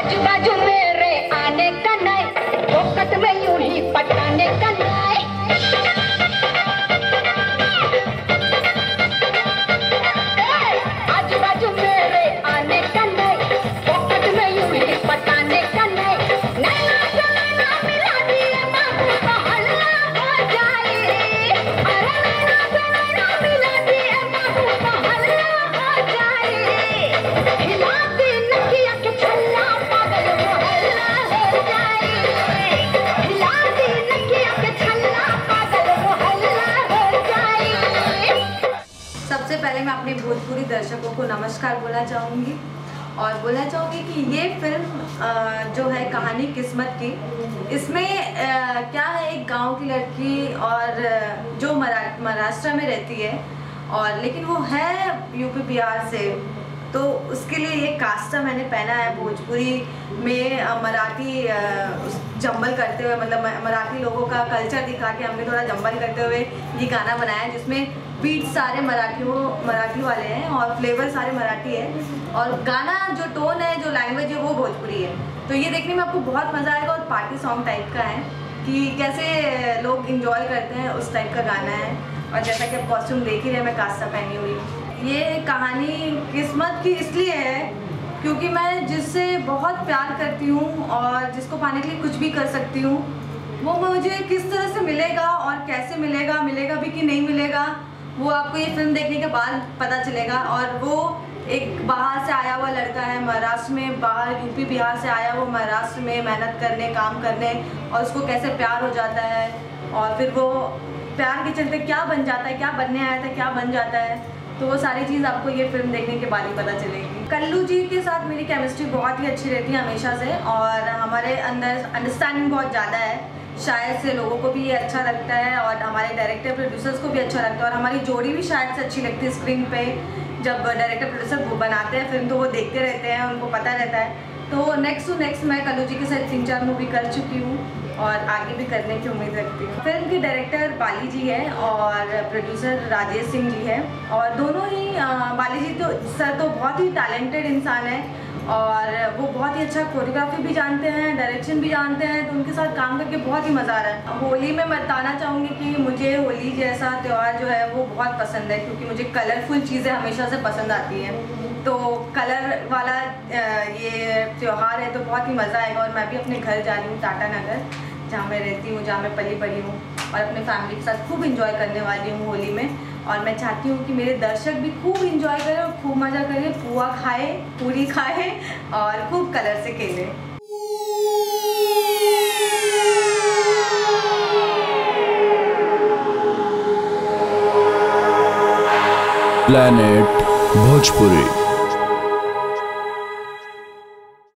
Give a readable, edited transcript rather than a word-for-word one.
आजू बाजू मेरे आने का नहीं, वक्त में यूं ही पटाने का नहीं। आजू बाजू मेरे आने का नहीं, वक्त में यूं ही पटाने का नहीं। नैना जलाना मिला दिए बाबू का हल्ला हो जाए, अरे नैना जलाना मिला दिए बाबू का हल्ला हो जाए। हिला दे नकिया के छल्ला पागल वो हल्ला हो जाए, हिला दे नकिया के छल्ला पागल वो हल्ला हो जाए। सबसे पहले मैं अपने भोजपुरी दर्शकों को नमस्कार बोलना चाहूँगी और बोलना चाहूँगी कि ये फिल्म जो है कहानी किस्मत की, इसमें क्या है, एक गांव की लड़की और जो महाराष्ट्र में रहती है और लेकिन वो है यूपी बिहार से, तो उसके लिए ये कास्टा मैंने पहना है। भोजपुरी में मराठी जंबल करते हुए, मतलब मराठी लोगों का कल्चर दिखा के हमने थोड़ा जंबल करते हुए ये गाना बनाया है, जिसमें बीट सारे मराठी वाले हैं और फ्लेवर सारे मराठी है और गाना जो टोन है, जो लैंग्वेज है वो भोजपुरी है। तो ये देखने में आपको बहुत मज़ा आएगा और पार्टी सॉन्ग टाइप का है कि कैसे लोग इंजॉय करते हैं, उस टाइप का गाना है। और जैसा कि आप कॉस्ट्यूम देख ही रहे, मैं कास्टा पहनी हुई हूँ। ये कहानी किस्मत की इसलिए है क्योंकि मैं जिससे बहुत प्यार करती हूँ और जिसको पाने के लिए कुछ भी कर सकती हूँ, वो मुझे किस तरह से मिलेगा और कैसे मिलेगा, मिलेगा भी कि नहीं मिलेगा, वो आपको ये फिल्म देखने के बाद पता चलेगा। और वो एक बाहर से आया हुआ लड़का है, महाराष्ट्र में, बाहर यूपी बिहार से आया, वो महाराष्ट्र में मेहनत करने, काम करने, और उसको कैसे प्यार हो जाता है और फिर वो प्यार के चलते क्या बन जाता है, क्या बनने आया था, क्या बन जाता है। तो वो सारी चीज़ आपको ये फिल्म देखने के बाद ही पता चलेगी। कल्लू जी के साथ मेरी केमिस्ट्री बहुत ही अच्छी रहती है हमेशा से और हमारे अंदर अंडरस्टैंडिंग बहुत ज़्यादा है, शायद से लोगों को भी ये अच्छा लगता है और हमारे डायरेक्टर प्रोड्यूसर्स को भी अच्छा लगता है और हमारी जोड़ी भी शायद से अच्छी लगती है स्क्रीन पे। जब डायरेक्टर प्रोड्यूसर वो बनाते हैं फिल्म तो वो देखते रहते हैं, उनको पता रहता है। तो नेक्स्ट टू नेक्स्ट मैं कल्लू जी के साथ 3-4 मूवी कर चुकी हूँ और आगे भी करने की उम्मीद रखती हूँ। फिल्म के डायरेक्टर बाली जी है और प्रोड्यूसर राजेश सिंह जी है और दोनों ही, बाली जी तो सर तो बहुत ही टैलेंटेड इंसान है और वो बहुत ही अच्छा कोरियोग्राफी भी जानते हैं, डायरेक्शन भी जानते हैं, तो उनके साथ काम करके बहुत ही मज़ा आ रहा है। होली में मैं बताना चाहूँगी कि मुझे होली जैसा त्यौहार जो है वो बहुत पसंद है क्योंकि मुझे कलरफुल चीज़ें हमेशा से पसंद आती हैं, तो कलर वाला ये त्यौहार है तो बहुत ही मज़ा आएगा। और मैं भी अपने घर जा रही हूँ, टाटा नगर, जहाँ मैं रहती हूँ, जहाँ मैं पली बड़ी हूँ, और अपने फैमिली के साथ खूब इंजॉय करने वाली हूँ होली में। और मैं चाहती हूँ कि मेरे दर्शक भी खूब इंजॉय करें और खूब मज़ा करें, पुआ खाएं, पूरी खाएं और खूब कलर से खेलें। प्लैनेट भोजपुरी।